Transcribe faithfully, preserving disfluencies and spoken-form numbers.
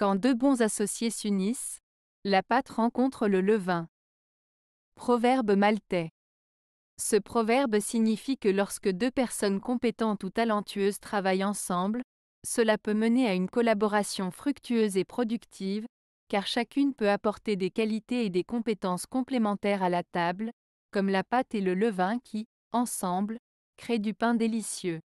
Quand deux bons associés s'unissent, la pâte rencontre le levain. Proverbe maltais. Ce proverbe signifie que lorsque deux personnes compétentes ou talentueuses travaillent ensemble, cela peut mener à une collaboration fructueuse et productive, car chacune peut apporter des qualités et des compétences complémentaires à la table, comme la pâte et le levain qui, ensemble, créent du pain délicieux.